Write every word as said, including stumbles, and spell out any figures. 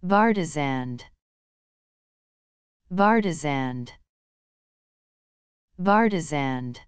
Bartisaned. Bartisaned. Bartisaned.